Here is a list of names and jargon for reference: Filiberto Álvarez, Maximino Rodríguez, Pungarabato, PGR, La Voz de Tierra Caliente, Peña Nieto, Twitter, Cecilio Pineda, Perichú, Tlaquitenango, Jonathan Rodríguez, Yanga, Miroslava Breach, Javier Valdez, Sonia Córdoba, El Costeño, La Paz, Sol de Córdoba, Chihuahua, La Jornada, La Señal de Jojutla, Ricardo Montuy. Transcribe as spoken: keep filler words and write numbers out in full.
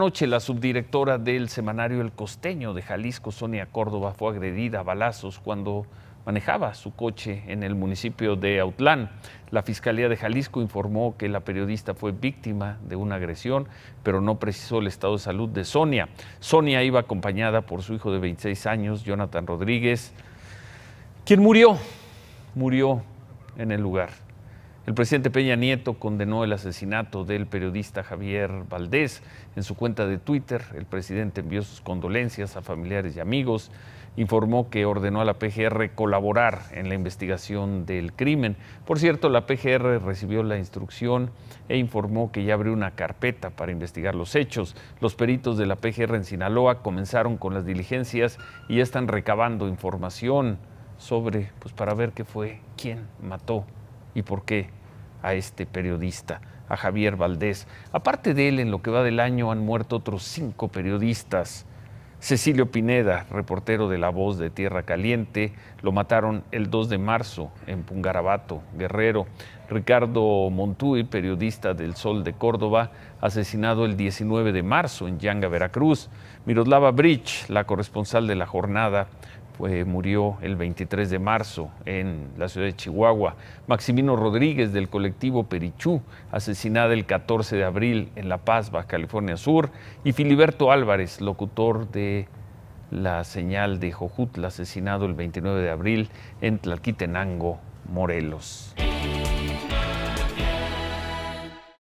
Anoche la subdirectora del semanario El Costeño de Jalisco, Sonia Córdoba, fue agredida a balazos cuando manejaba su coche en el municipio de Autlán. La Fiscalía de Jalisco informó que la periodista fue víctima de una agresión, pero no precisó el estado de salud de Sonia. Sonia iba acompañada por su hijo de veintiséis años, Jonathan Rodríguez, quien murió, murió en el lugar. El presidente Peña Nieto condenó el asesinato del periodista Javier Valdez. En su cuenta de Twitter, el presidente envió sus condolencias a familiares y amigos, informó que ordenó a la P G R colaborar en la investigación del crimen. Por cierto, la P G R recibió la instrucción e informó que ya abrió una carpeta para investigar los hechos. Los peritos de la P G R en Sinaloa comenzaron con las diligencias y ya están recabando información sobre, pues, para ver qué fue, quién mató y por qué a este periodista, a Javier Valdez. Aparte de él, en lo que va del año han muerto otros cinco periodistas. Cecilio Pineda, reportero de La Voz de Tierra Caliente, lo mataron el dos de marzo en Pungarabato, Guerrero. Ricardo Montuy, periodista del Sol de Córdoba, asesinado el diecinueve de marzo en Yanga, Veracruz. Miroslava Breach, la corresponsal de La Jornada, Eh, murió el veintitrés de marzo en la ciudad de Chihuahua. Maximino Rodríguez, del colectivo Perichú, asesinada el catorce de abril en La Paz, Baja California Sur. Y Filiberto Álvarez, locutor de La Señal de Jojutla, asesinado el veintinueve de abril en Tlaquitenango, Morelos.